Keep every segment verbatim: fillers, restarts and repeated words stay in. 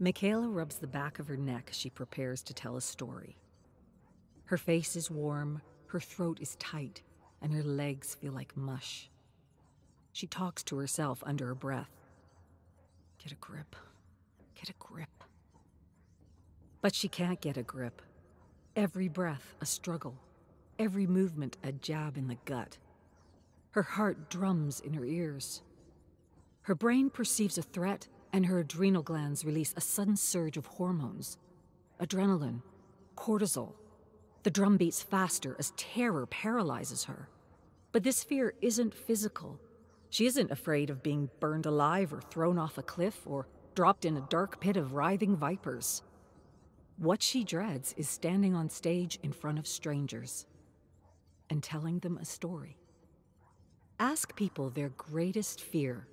Mikaela rubs the back of her neck as she prepares to tell a story. Her face is warm, her throat is tight, and her legs feel like mush. She talks to herself under her breath. Get a grip. Get a grip. But she can't get a grip. Every breath a struggle. Every movement a jab in the gut. Her heart drums in her ears. Her brain perceives a threat, and her adrenal glands release a sudden surge of hormones. Adrenaline, cortisol. The drum beats faster as terror paralyzes her. But this fear isn't physical. She isn't afraid of being burned alive or thrown off a cliff or dropped in a dark pit of writhing vipers. What she dreads is standing on stage in front of strangers and telling them a story. Ask people their greatest fear,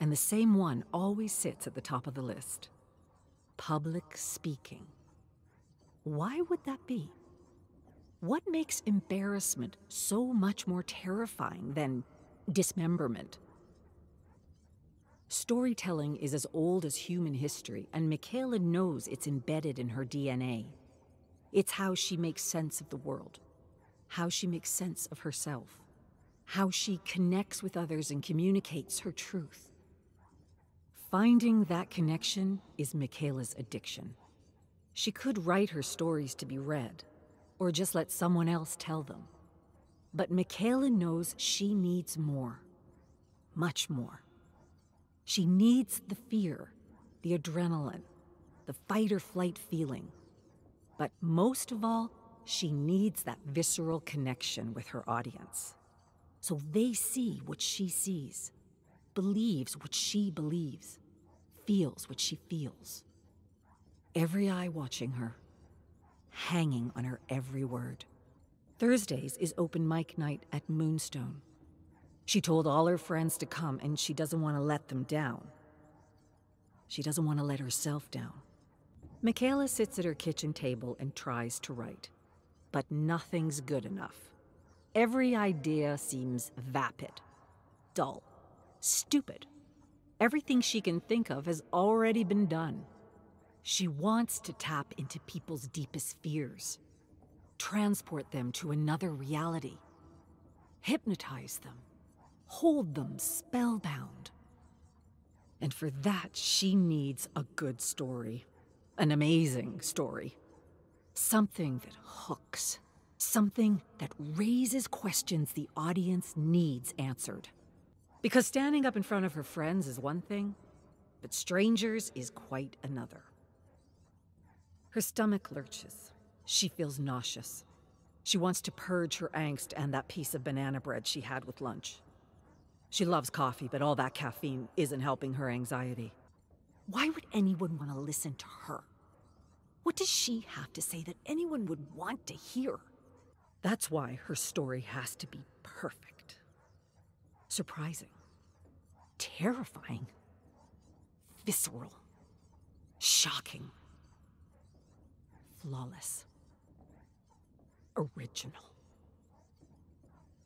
and the same one always sits at the top of the list. Public speaking. Why would that be? What makes embarrassment so much more terrifying than dismemberment? Storytelling is as old as human history, and Mikaela knows it's embedded in her D N A. It's how she makes sense of the world, how she makes sense of herself, how she connects with others and communicates her truth. Finding that connection is Mikaela's addiction. She could write her stories to be read, or just let someone else tell them. But Mikaela knows she needs more. Much more. She needs the fear, the adrenaline, the fight-or-flight feeling. But most of all, she needs that visceral connection with her audience. So they see what she sees, believes what she believes, feels what she feels. Every eye watching her, hanging on her every word. Thursdays is open mic night at Moonstone. She told all her friends to come, and she doesn't want to let them down. She doesn't want to let herself down. Mikaela sits at her kitchen table and tries to write, but nothing's good enough. Every idea seems vapid, dull, stupid. Everything she can think of has already been done. She wants to tap into people's deepest fears, transport them to another reality, hypnotize them, hold them spellbound. And for that, she needs a good story, an amazing story. Something that hooks, something that raises questions the audience needs answered. Because standing up in front of her friends is one thing, but strangers is quite another. Her stomach lurches. She feels nauseous. She wants to purge her angst and that piece of banana bread she had with lunch. She loves coffee, but all that caffeine isn't helping her anxiety. Why would anyone want to listen to her? What does she have to say that anyone would want to hear? That's why her story has to be perfect. Surprising. Terrifying. Visceral. Shocking. Flawless. Original.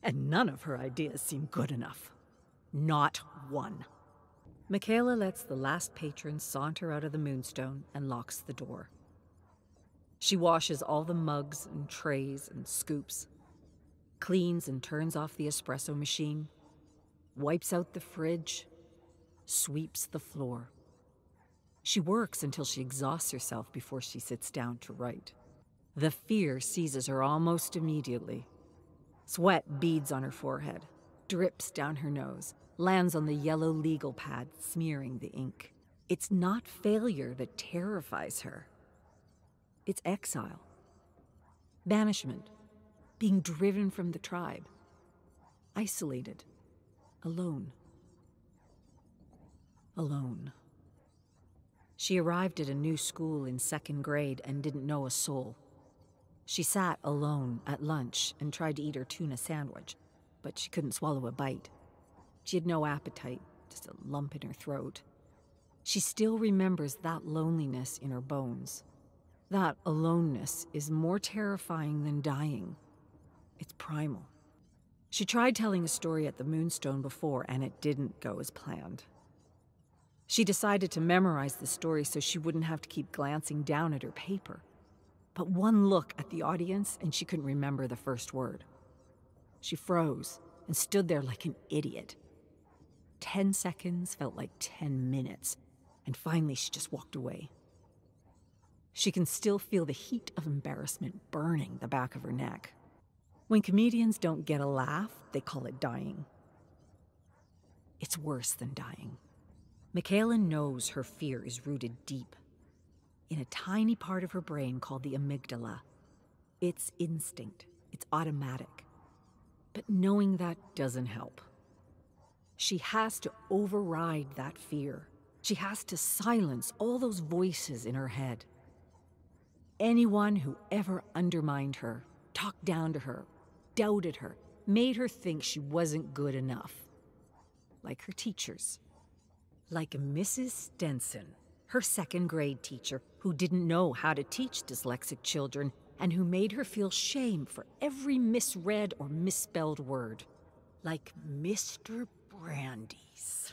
And none of her ideas seem good enough. Not one. Mikaela lets the last patron saunter out of the Moonstone and locks the door. She washes all the mugs and trays and scoops, cleans and turns off the espresso machine, wipes out the fridge, sweeps the floor. She works until she exhausts herself before she sits down to write. The fear seizes her almost immediately. Sweat beads on her forehead, drips down her nose, lands on the yellow legal pad, smearing the ink. It's not failure that terrifies her. It's exile. Banishment. Being driven from the tribe. Isolated. Alone. Alone. She arrived at a new school in second grade and didn't know a soul. She sat alone at lunch and tried to eat her tuna sandwich, but she couldn't swallow a bite. She had no appetite, just a lump in her throat. She still remembers that loneliness in her bones. That aloneness is more terrifying than dying. It's primal. She tried telling a story at the Moonstone before, and it didn't go as planned. She decided to memorize the story so she wouldn't have to keep glancing down at her paper. But one look at the audience and she couldn't remember the first word. She froze and stood there like an idiot. Ten seconds felt like ten minutes, and finally she just walked away. She can still feel the heat of embarrassment burning the back of her neck. When comedians don't get a laugh, they call it dying. It's worse than dying. Mikaela knows her fear is rooted deep in a tiny part of her brain called the amygdala. It's instinct. It's automatic. But knowing that doesn't help. She has to override that fear. She has to silence all those voices in her head. Anyone who ever undermined her, talked down to her, doubted her, made her think she wasn't good enough. Like her teachers. Like Missus Stenson, her second grade teacher, who didn't know how to teach dyslexic children and who made her feel shame for every misread or misspelled word. Like Mister Brandy's.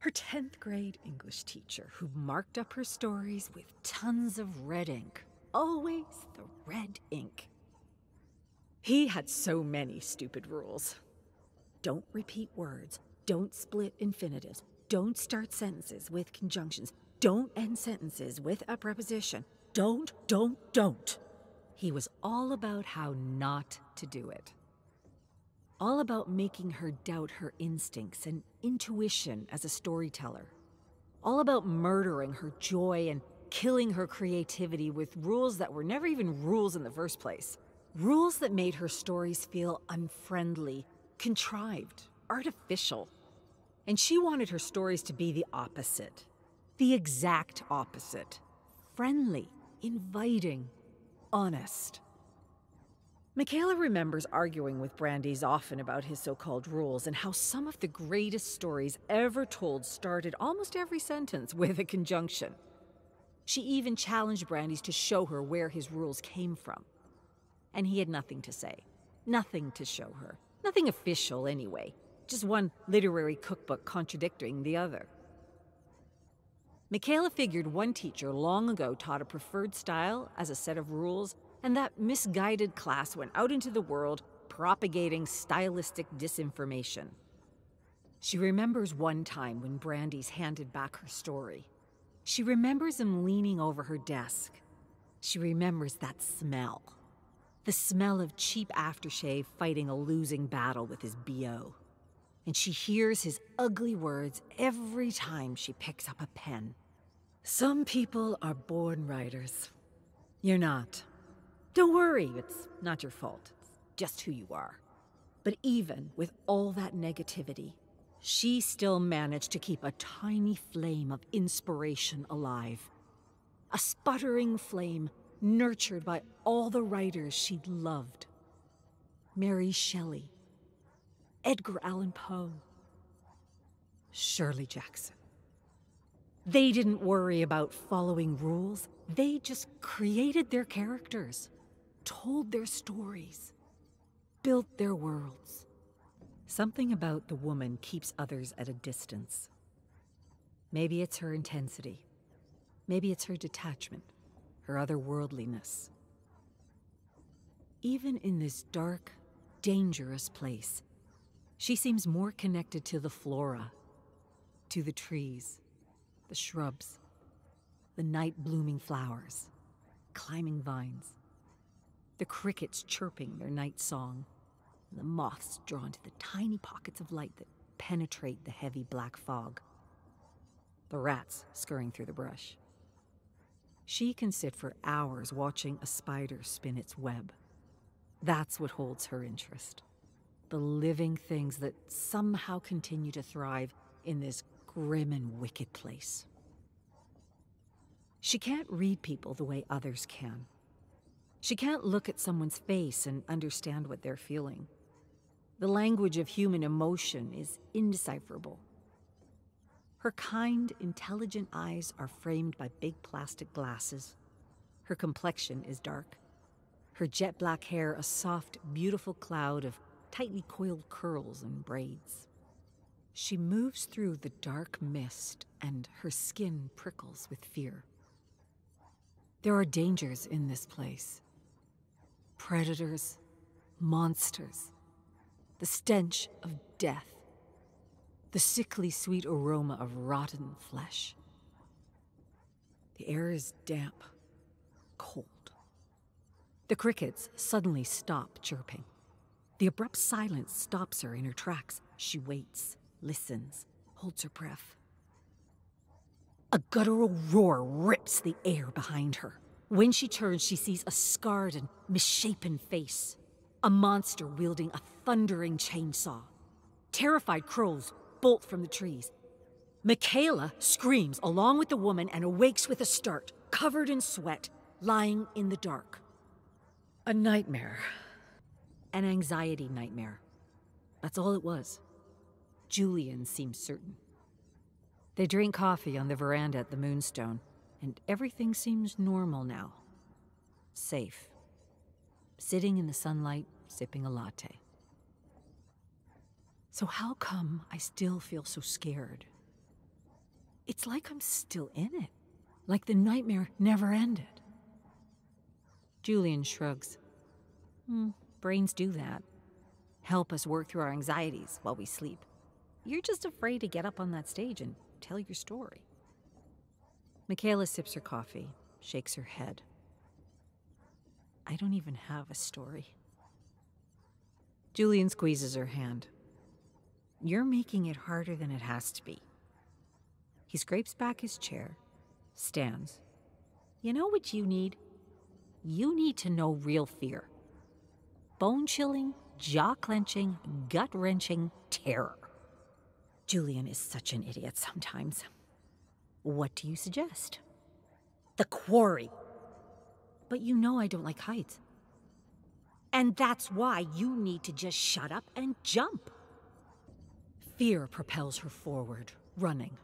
Her tenth grade English teacher, who marked up her stories with tons of red ink. Always the red ink. He had so many stupid rules. Don't repeat words. Don't split infinitives. Don't start sentences with conjunctions. Don't end sentences with a preposition. Don't, don't, don't. He was all about how not to do it. All about making her doubt her instincts and intuition as a storyteller. All about murdering her joy and killing her creativity with rules that were never even rules in the first place. Rules that made her stories feel unfriendly, contrived, artificial. And she wanted her stories to be the opposite. The exact opposite. Friendly, inviting, honest. Mikaela remembers arguing with Brandy's often about his so-called rules and how some of the greatest stories ever told started almost every sentence with a conjunction. She even challenged Brandy's to show her where his rules came from. And he had nothing to say. Nothing to show her. Nothing official, anyway. Just one literary cookbook contradicting the other. Mikaela figured one teacher long ago taught a preferred style as a set of rules, and that misguided class went out into the world propagating stylistic disinformation. She remembers one time when Brandy's handed back her story. She remembers him leaning over her desk. She remembers that smell. The smell of cheap aftershave fighting a losing battle with his B O And she hears his ugly words every time she picks up a pen. Some people are born writers. You're not. Don't worry, it's not your fault. It's just who you are. But even with all that negativity, she still managed to keep a tiny flame of inspiration alive. A sputtering flame nurtured by all the writers she'd loved. Mary Shelley. Edgar Allan Poe, Shirley Jackson. They didn't worry about following rules. They just created their characters, told their stories, built their worlds. Something about the woman keeps others at a distance. Maybe it's her intensity. Maybe it's her detachment, her otherworldliness. Even in this dark, dangerous place, she seems more connected to the flora, to the trees, the shrubs, the night-blooming flowers, climbing vines, the crickets chirping their night song, and the moths drawn to the tiny pockets of light that penetrate the heavy black fog, the rats scurrying through the brush. She can sit for hours watching a spider spin its web. That's what holds her interest. The living things that somehow continue to thrive in this grim and wicked place. She can't read people the way others can. She can't look at someone's face and understand what they're feeling. The language of human emotion is indecipherable. Her kind, intelligent eyes are framed by big plastic glasses. Her complexion is dark. Her jet black hair a soft, beautiful cloud of tightly coiled curls and braids. She moves through the dark mist, and her skin prickles with fear. There are dangers in this place. Predators, monsters, the stench of death, the sickly sweet aroma of rotten flesh. The air is damp, cold. The crickets suddenly stop chirping. The abrupt silence stops her in her tracks. She waits, listens, holds her breath. A guttural roar rips the air behind her. When she turns, she sees a scarred and misshapen face. A monster wielding a thundering chainsaw. Terrified crows bolt from the trees. Mikaela screams along with the woman and awakes with a start, covered in sweat, lying in the dark. A nightmare. An anxiety nightmare. That's all it was. Julian seems certain. They drink coffee on the veranda at the Moonstone, and everything seems normal now. Safe. Sitting in the sunlight, sipping a latte. So how come I still feel so scared? It's like I'm still in it. Like the nightmare never ended. Julian shrugs. Hmm, brains do that. Help us work through our anxieties while we sleep. You're just afraid to get up on that stage and tell your story. Mikaela sips her coffee, shakes her head. I don't even have a story. Julian squeezes her hand. You're making it harder than it has to be. He scrapes back his chair, stands. You know what you need? You need to know real fear. Bone-chilling, jaw-clenching, gut-wrenching terror. Julian is such an idiot sometimes. What do you suggest? The quarry. But you know I don't like heights. And that's why you need to just shut up and jump. Fear propels her forward, running.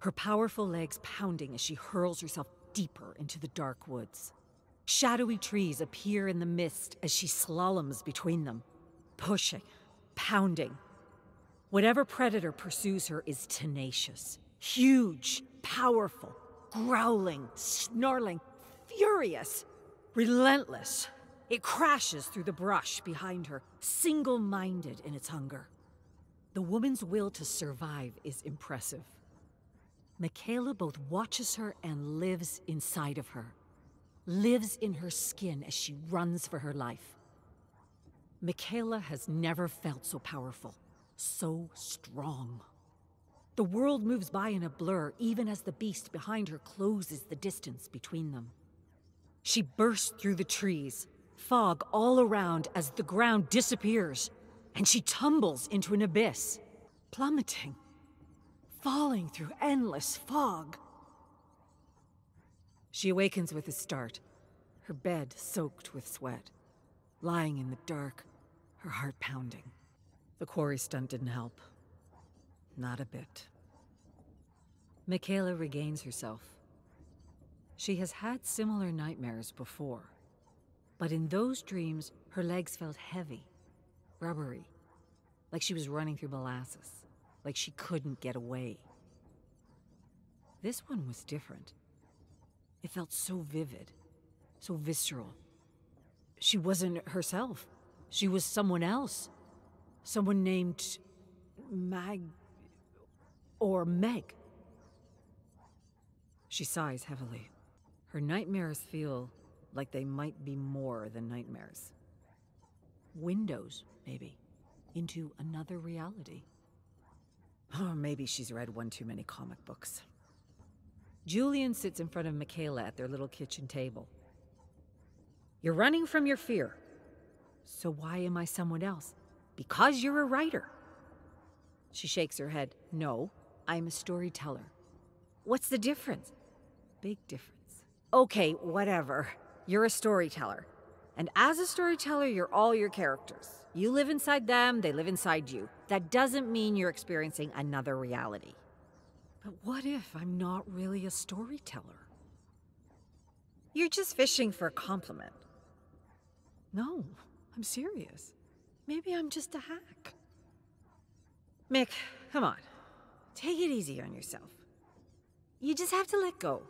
Her powerful legs pounding as she hurls herself deeper into the dark woods. Shadowy trees appear in the mist as she slaloms between them. Pushing, pounding. Whatever predator pursues her is tenacious. Huge, powerful, growling, snarling, furious, relentless. It crashes through the brush behind her, single-minded in its hunger. The woman's will to survive is impressive. Mikaela both watches her and lives inside of her, lives in her skin as she runs for her life. Mikaela has never felt so powerful, so strong. The world moves by in a blur, even as the beast behind her closes the distance between them. She bursts through the trees, fog all around as the ground disappears, and she tumbles into an abyss, plummeting, falling through endless fog. She awakens with a start, her bed soaked with sweat, lying in the dark, her heart pounding. The quarry stunt didn't help. Not a bit. Mikaela regains herself. She has had similar nightmares before, but in those dreams, her legs felt heavy, rubbery, like she was running through molasses, like she couldn't get away. This one was different. It felt so vivid, so visceral. She wasn't herself. She was someone else. Someone named Mag... or Meg. She sighs heavily. Her nightmares feel like they might be more than nightmares. Windows, maybe, into another reality. Or maybe she's read one too many comic books. Julian sits in front of Mikaela at their little kitchen table. You're running from your fear. So why am I someone else? Because you're a writer. She shakes her head. No. I'm a storyteller. What's the difference? Big difference. Okay, whatever. You're a storyteller. And as a storyteller, you're all your characters. You live inside them, they live inside you. That doesn't mean you're experiencing another reality. But what if I'm not really a storyteller? You're just fishing for a compliment. No, I'm serious. Maybe I'm just a hack. Mick, come on. Take it easy on yourself. You just have to let go.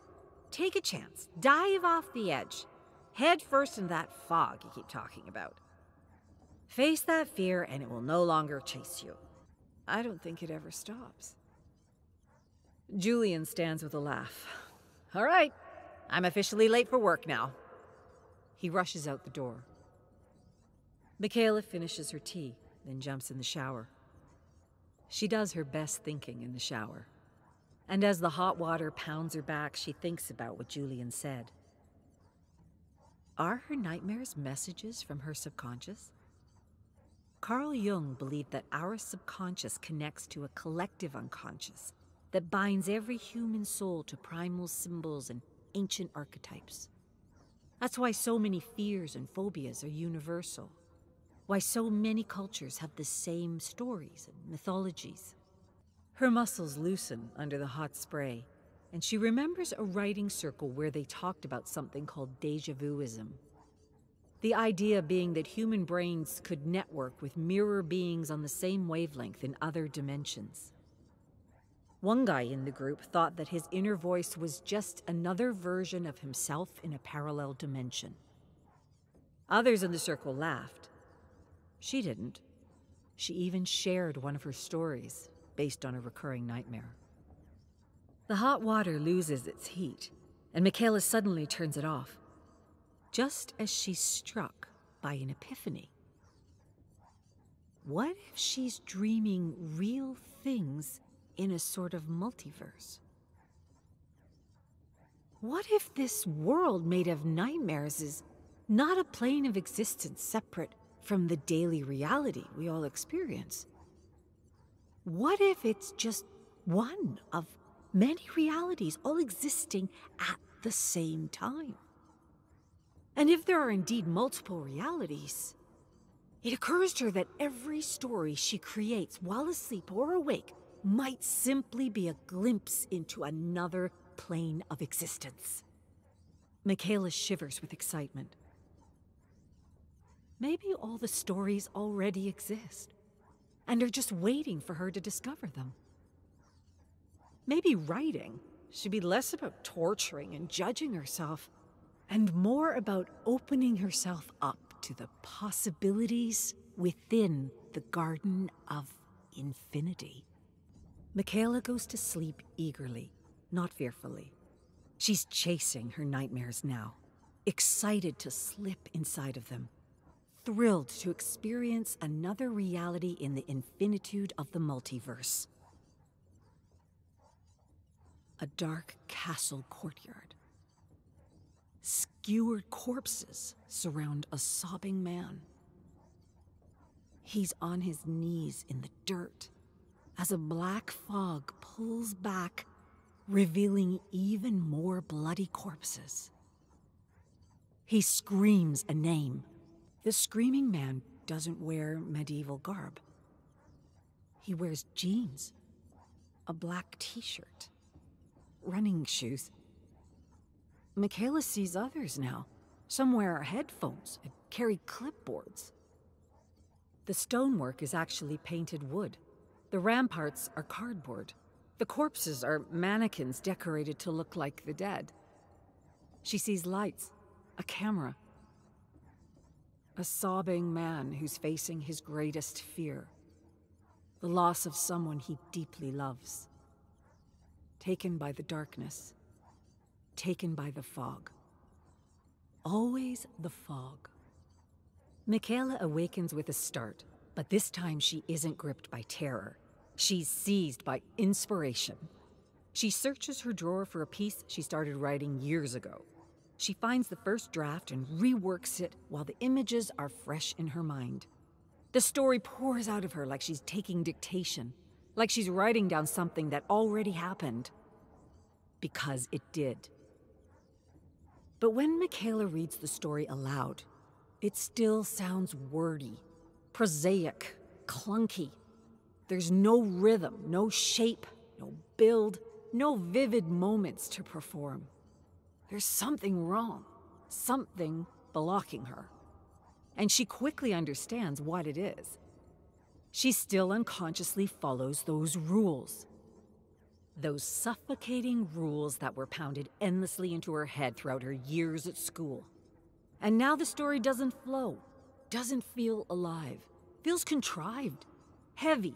Take a chance. Dive off the edge. Head first into that fog you keep talking about. Face that fear and it will no longer chase you. I don't think it ever stops. Julian stands with a laugh. All right, I'm officially late for work now. He rushes out the door. Mikaela finishes her tea, then jumps in the shower. She does her best thinking in the shower. And as the hot water pounds her back, she thinks about what Julian said. Are her nightmares messages from her subconscious? Carl Jung believed that our subconscious connects to a collective unconscious that binds every human soul to primal symbols and ancient archetypes. That's why so many fears and phobias are universal. Why so many cultures have the same stories and mythologies. Her muscles loosen under the hot spray, and she remembers a writing circle where they talked about something called deja vuism. The idea being that human brains could network with mirror beings on the same wavelength in other dimensions. One guy in the group thought that his inner voice was just another version of himself in a parallel dimension. Others in the circle laughed. She didn't. She even shared one of her stories, based on a recurring nightmare. The hot water loses its heat, and Mikaela suddenly turns it off, just as she's struck by an epiphany. What if she's dreaming real things in a sort of multiverse? What if this world made of nightmares is not a plane of existence separate from the daily reality we all experience? What if it's just one of many realities all existing at the same time? And if there are indeed multiple realities, it occurs to her that every story she creates while asleep or awake might simply be a glimpse into another plane of existence. Mikaela shivers with excitement. Maybe all the stories already exist and are just waiting for her to discover them. Maybe writing should be less about torturing and judging herself and more about opening herself up to the possibilities within the garden of infinity. Mikaela goes to sleep eagerly, not fearfully. She's chasing her nightmares now, excited to slip inside of them, thrilled to experience another reality in the infinitude of the multiverse. A dark castle courtyard. Skewered corpses surround a sobbing man. He's on his knees in the dirt, as a black fog pulls back, revealing even more bloody corpses. He screams a name. The screaming man doesn't wear medieval garb. He wears jeans, a black t-shirt, running shoes. Mikaela sees others now. Some wear headphones and carry clipboards. The stonework is actually painted wood. The ramparts are cardboard. The corpses are mannequins decorated to look like the dead. She sees lights, a camera, a sobbing man who's facing his greatest fear, the loss of someone he deeply loves. Taken by the darkness, taken by the fog. Always the fog. Mikaela awakens with a start. But this time she isn't gripped by terror. She's seized by inspiration. She searches her drawer for a piece she started writing years ago. She finds the first draft and reworks it while the images are fresh in her mind. The story pours out of her like she's taking dictation, like she's writing down something that already happened. Because it did. But when Mikaela reads the story aloud, it still sounds wordy. Prosaic, clunky. There's no rhythm, no shape, no build, no vivid moments to perform. There's something wrong, something blocking her. And she quickly understands what it is. She still unconsciously follows those rules. Those suffocating rules that were pounded endlessly into her head throughout her years at school. And now the story doesn't flow, doesn't feel alive, feels contrived, heavy,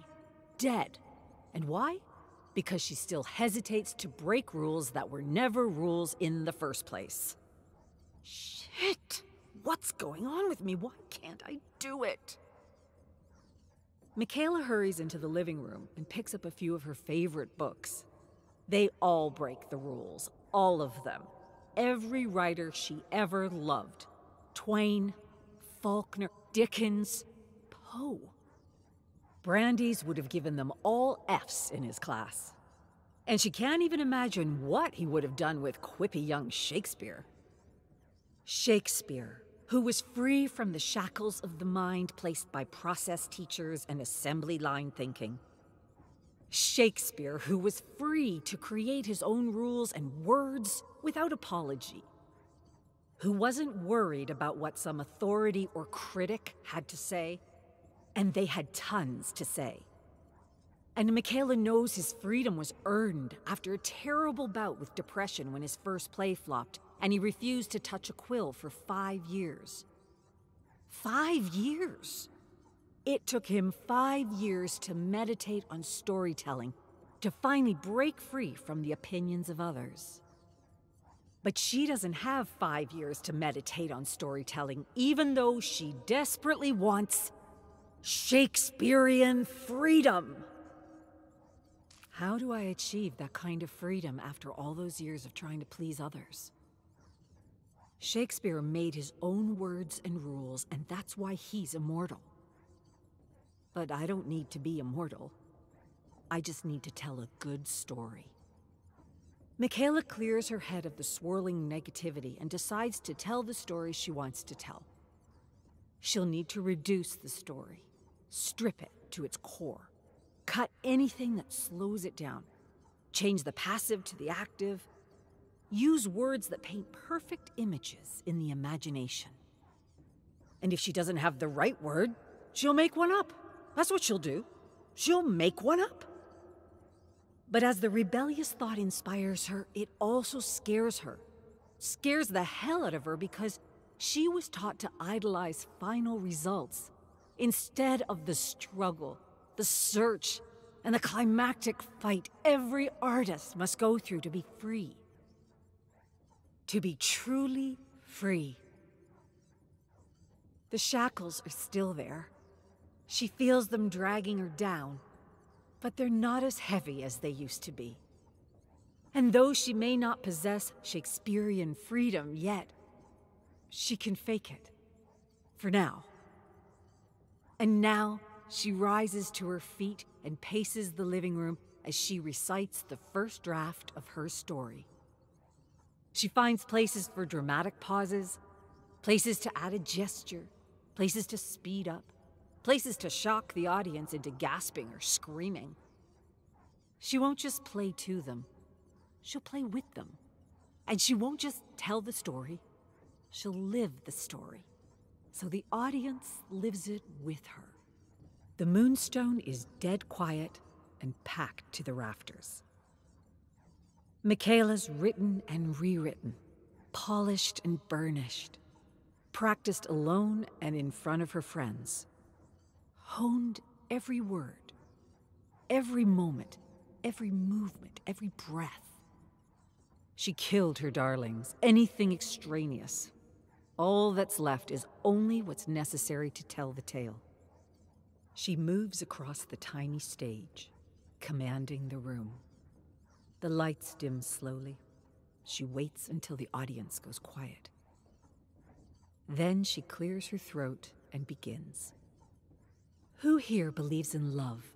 dead. And why? Because she still hesitates to break rules that were never rules in the first place. Shit! What's going on with me? Why can't I do it? Mikaela hurries into the living room and picks up a few of her favorite books. They all break the rules, all of them. Every writer she ever loved. Twain, Faulkner, Dickens, Poe. Brandeis would have given them all F's in his class. And she can't even imagine what he would have done with quippy young Shakespeare. Shakespeare, who was free from the shackles of the mind placed by process teachers and assembly line thinking. Shakespeare, who was free to create his own rules and words without apology. Who wasn't worried about what some authority or critic had to say. And they had tons to say. And Mikaela knows his freedom was earned after a terrible bout with depression when his first play flopped, and he refused to touch a quill for five years. Five years? It took him five years to meditate on storytelling, to finally break free from the opinions of others. But she doesn't have five years to meditate on storytelling, even though she desperately wants Shakespearean freedom. How do I achieve that kind of freedom after all those years of trying to please others? Shakespeare made his own words and rules, and that's why he's immortal. But I don't need to be immortal. I just need to tell a good story. Mikaela clears her head of the swirling negativity and decides to tell the story she wants to tell. She'll need to reduce the story, strip it to its core, cut anything that slows it down, change the passive to the active, use words that paint perfect images in the imagination. And if she doesn't have the right word, she'll make one up. That's what she'll do. She'll make one up. But as the rebellious thought inspires her, it also scares her. Scares the hell out of her because she was taught to idolize final results instead of the struggle, the search, and the climactic fight every artist must go through to be free. To be truly free. The shackles are still there. She feels them dragging her down, but they're not as heavy as they used to be. And though she may not possess Shakespearean freedom yet, she can fake it. For now. And now she rises to her feet and paces the living room as she recites the first draft of her story. She finds places for dramatic pauses, places to add a gesture, places to speed up, places to shock the audience into gasping or screaming. She won't just play to them, she'll play with them. And she won't just tell the story, she'll live the story. So the audience lives it with her. The Moonstone is dead quiet and packed to the rafters. Mikaela's written and rewritten, polished and burnished, practiced alone and in front of her friends, honed every word, every moment, every movement, every breath. She killed her darlings, anything extraneous. All that's left is only what's necessary to tell the tale. She moves across the tiny stage, commanding the room. The lights dim slowly. She waits until the audience goes quiet. Then she clears her throat and begins. Who here believes in love?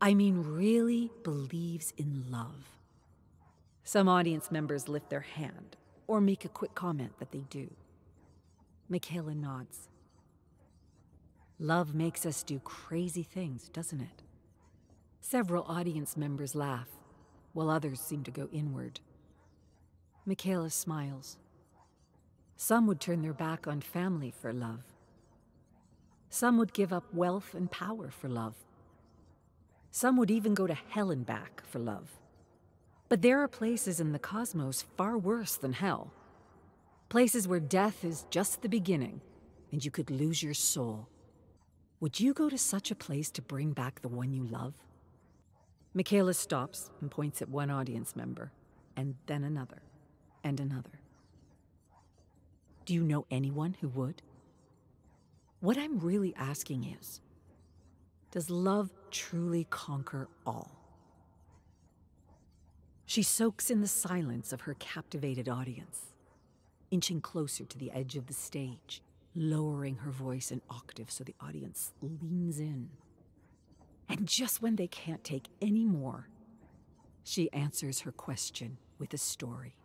I mean, really believes in love. Some audience members lift their hand or make a quick comment that they do. Mikaela nods. Love makes us do crazy things, doesn't it? Several audience members laugh, while others seem to go inward. Mikaela smiles. Some would turn their back on family for love. Some would give up wealth and power for love. Some would even go to hell and back for love. But there are places in the cosmos far worse than hell. Places where death is just the beginning, and you could lose your soul. Would you go to such a place to bring back the one you love? Mikaela stops and points at one audience member, and then another, and another. Do you know anyone who would? What I'm really asking is, does love truly conquer all? She soaks in the silence of her captivated audience, inching closer to the edge of the stage, lowering her voice an octave so the audience leans in. And just when they can't take any more, she answers her question with a story.